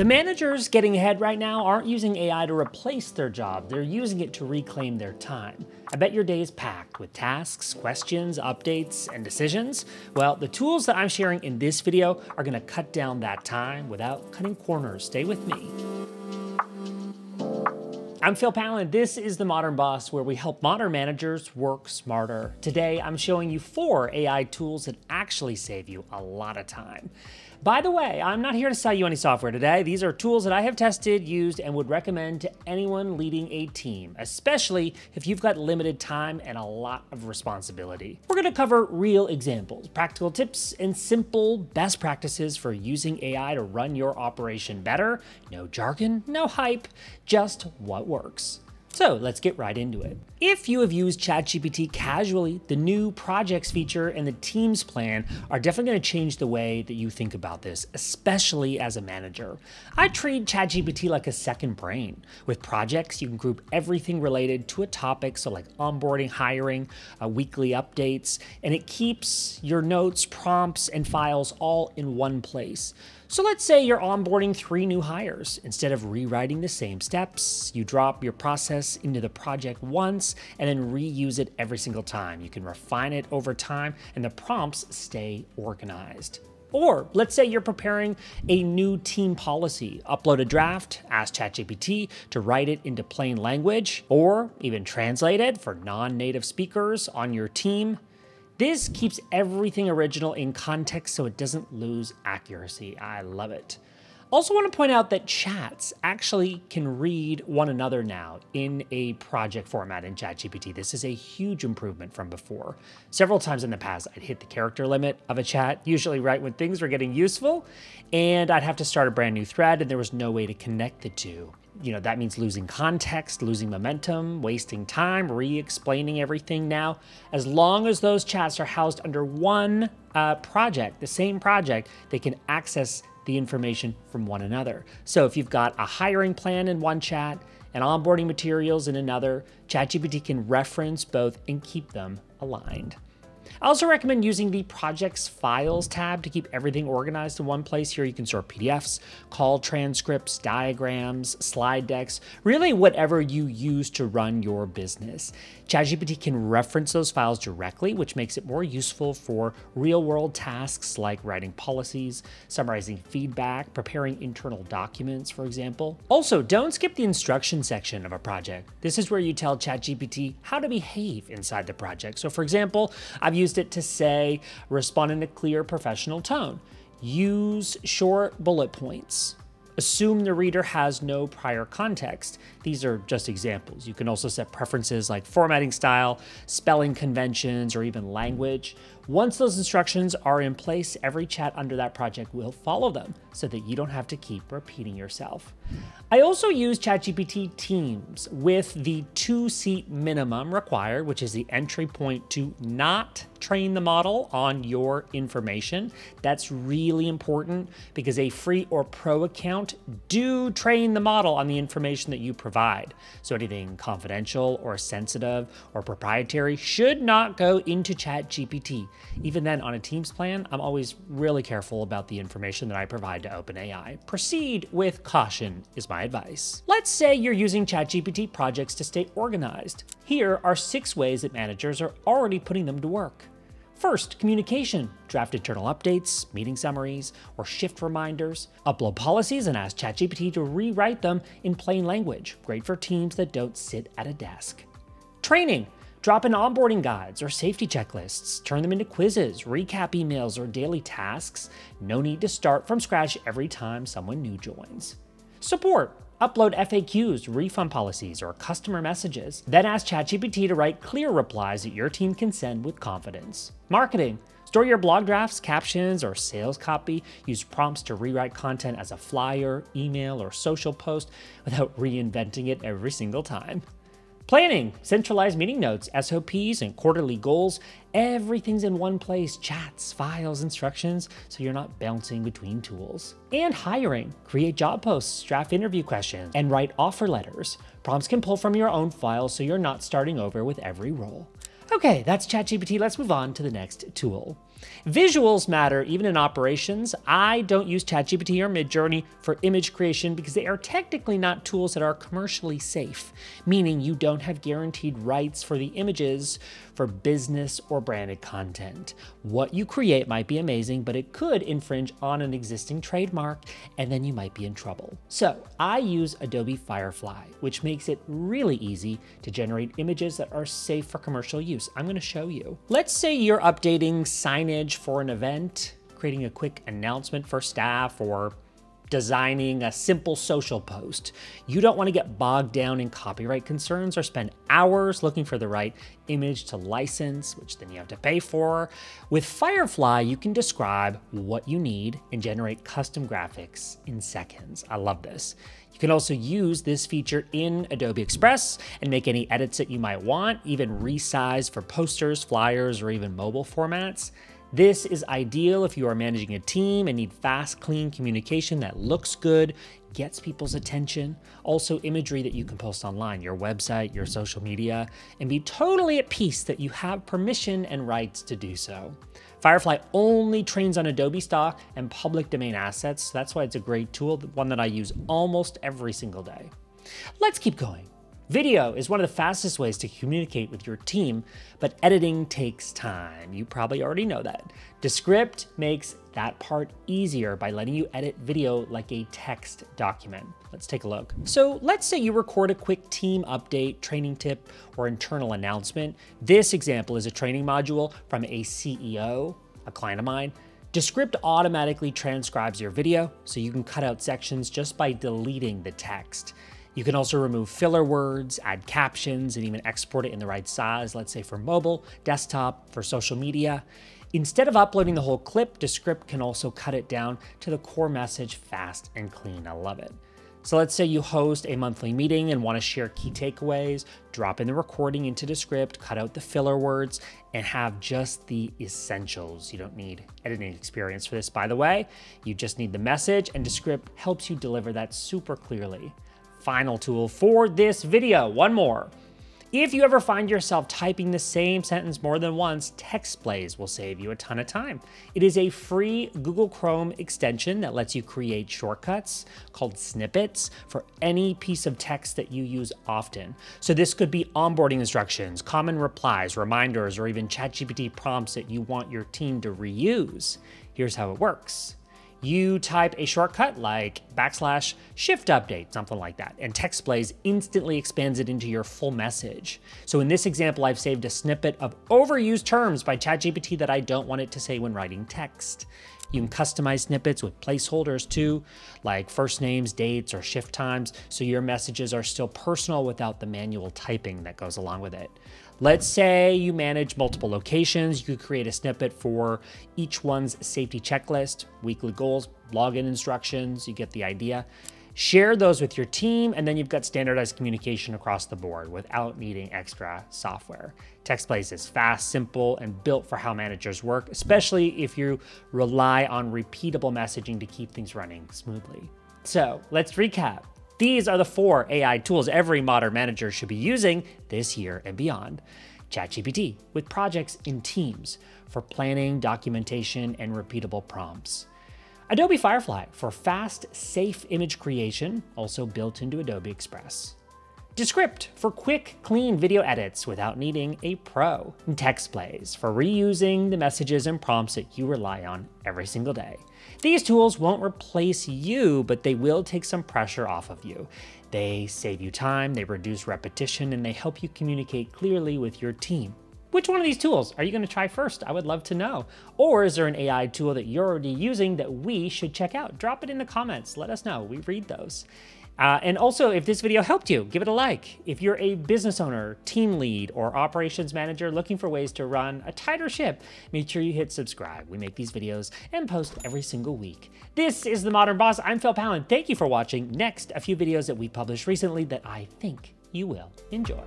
The managers getting ahead right now aren't using AI to replace their job, they're using it to reclaim their time. I bet your day is packed with tasks, questions, updates, and decisions. Well, the tools that I'm sharing in this video are gonna cut down that time without cutting corners. Stay with me. I'm Phil Palin, this is The Modern Boss, where we help modern managers work smarter. Today, I'm showing you 4 AI tools that actually save you a lot of time. By the way, I'm not here to sell you any software today. These are tools that I have tested, used, and would recommend to anyone leading a team, especially if you've got limited time and a lot of responsibility. We're gonna cover real examples, practical tips, and simple best practices for using AI to run your operation better. No jargon, no hype, just what works. So let's get right into it. If you have used ChatGPT casually, the new projects feature and the teams plan are definitely going to change the way that you think about this, especially as a manager. I treat ChatGPT like a second brain. With projects, you can group everything related to a topic, so like onboarding, hiring, weekly updates, and it keeps your notes, prompts, and files all in one place. So let's say you're onboarding 3 new hires. Instead of rewriting the same steps, you drop your process into the project once and then reuse it every single time. You can refine it over time and the prompts stay organized. Or let's say you're preparing a new team policy. Upload a draft, ask ChatGPT to write it into plain language, or even translate it for non-native speakers on your team. This keeps everything original in context so it doesn't lose accuracy. I love it. Also want to point out that chats actually can read one another now in a project format in ChatGPT. This is a huge improvement from before. Several times in the past, I'd hit the character limit of a chat, usually right when things were getting useful, and I'd have to start a brand new thread and there was no way to connect the two. You know, that means losing context, losing momentum, wasting time, re-explaining everything now. As long as those chats are housed under one project, the same project, they can access the information from one another. So if you've got a hiring plan in one chat and onboarding materials in another, ChatGPT can reference both and keep them aligned. I also recommend using the Projects Files tab to keep everything organized in one place. Here you can store PDFs, call transcripts, diagrams, slide decks, really whatever you use to run your business. ChatGPT can reference those files directly, which makes it more useful for real-world tasks like writing policies, summarizing feedback, preparing internal documents, for example. Also, don't skip the instruction section of a project. This is where you tell ChatGPT how to behave inside the project. So for example, I've used it to say, respond in a clear professional tone, use short bullet points, assume the reader has no prior context. These are just examples. You can also set preferences like formatting style, spelling conventions, or even language. Once those instructions are in place, every chat under that project will follow them so that you don't have to keep repeating yourself. I also use ChatGPT Teams with the 2-seat minimum required, which is the entry point to not train the model on your information. That's really important because a free or pro account do train the model on the information that you provide. So anything confidential or sensitive or proprietary should not go into ChatGPT. Even then, on a Teams plan, I'm always really careful about the information that I provide to OpenAI. Proceed with caution is my advice. Let's say you're using ChatGPT projects to stay organized. Here are 6 ways that managers are already putting them to work. First, communication. Draft internal updates, meeting summaries, or shift reminders. Upload policies and ask ChatGPT to rewrite them in plain language. Great for teams that don't sit at a desk. Training. Drop in onboarding guides or safety checklists, turn them into quizzes, recap emails, or daily tasks. No need to start from scratch every time someone new joins. Support. Upload FAQs, refund policies, or customer messages. Then ask ChatGPT to write clear replies that your team can send with confidence. Marketing. Store your blog drafts, captions, or sales copy. Use prompts to rewrite content as a flyer, email, or social post without reinventing it every single time. Planning, centralized meeting notes, SOPs, and quarterly goals. Everything's in one place, chats, files, instructions, so you're not bouncing between tools. And hiring, create job posts, draft interview questions, and write offer letters. Prompts can pull from your own files so you're not starting over with every role. Okay, that's ChatGPT. Let's move on to the next tool. Visuals matter even in operations. I don't use ChatGPT or Midjourney for image creation because they are technically not tools that are commercially safe, meaning you don't have guaranteed rights for the images for business or branded content. What you create might be amazing, but it could infringe on an existing trademark, and then you might be in trouble. So I use Adobe Firefly, which makes it really easy to generate images that are safe for commercial use. I'm going to show you. Let's say you're updating signage for an event, creating a quick announcement for staff, or designing a simple social post. You don't want to get bogged down in copyright concerns or spend hours looking for the right image to license, which then you have to pay for. With Firefly, you can describe what you need and generate custom graphics in seconds. I love this. You can also use this feature in Adobe Express and make any edits that you might want, even resize for posters, flyers, or even mobile formats. This is ideal if you are managing a team and need fast, clean communication that looks good, gets people's attention. Also, imagery that you can post online, your website, your social media, and be totally at peace that you have permission and rights to do so. Firefly only trains on Adobe stock and public domain assets, so that's why it's a great tool, one that I use almost every single day. Let's keep going. Video is one of the fastest ways to communicate with your team, but editing takes time. You probably already know that. Descript makes that part easier by letting you edit video like a text document. Let's take a look. So let's say you record a quick team update, training tip, or internal announcement. This example is a training module from a CEO, a client of mine. Descript automatically transcribes your video, so you can cut out sections just by deleting the text. You can also remove filler words, add captions, and even export it in the right size, let's say for mobile, desktop, for social media. Instead of uploading the whole clip, Descript can also cut it down to the core message fast and clean. I love it. So let's say you host a monthly meeting and want to share key takeaways, drop in the recording into Descript, cut out the filler words, and have just the essentials. You don't need editing experience for this, by the way. You just need the message, and Descript helps you deliver that super clearly. Final tool for this video, one more. If you ever find yourself typing the same sentence more than once, Text Blaze will save you a ton of time. It is a free Google Chrome extension that lets you create shortcuts called snippets for any piece of text that you use often. So this could be onboarding instructions, common replies, reminders, or even ChatGPT prompts that you want your team to reuse. Here's how it works. You type a shortcut like /shift update, something like that, and Text Blaze instantly expands it into your full message. So in this example, I've saved a snippet of overused terms by ChatGPT that I don't want it to say when writing text. You can customize snippets with placeholders too, like first names, dates, or shift times, so your messages are still personal without the manual typing that goes along with it. Let's say you manage multiple locations. You could create a snippet for each one's safety checklist, weekly goals, login instructions. You get the idea. Share those with your team, and then you've got standardized communication across the board without needing extra software. Text Blaze is fast, simple, and built for how managers work, especially if you rely on repeatable messaging to keep things running smoothly. So let's recap. These are the 4 AI tools every modern manager should be using this year and beyond. ChatGPT with projects in teams for planning, documentation, and repeatable prompts. Adobe Firefly for fast, safe image creation, also built into Adobe Express. Descript for quick, clean video edits without needing a pro. And Text Blaze for reusing the messages and prompts that you rely on every single day. These tools won't replace you, but they will take some pressure off of you. They save you time, they reduce repetition, and they help you communicate clearly with your team. Which one of these tools are you going to try first? I would love to know. Or is there an AI tool that you're already using that we should check out? Drop it in the comments. Let us know. We read those. And also, if this video helped you, give it a like. If you're a business owner, team lead, or operations manager looking for ways to run a tighter ship, make sure you hit subscribe. We make these videos and post every single week. This is The Modern Boss. I'm Phil Palin. Thank you for watching. Next, a few videos that we published recently that I think you will enjoy.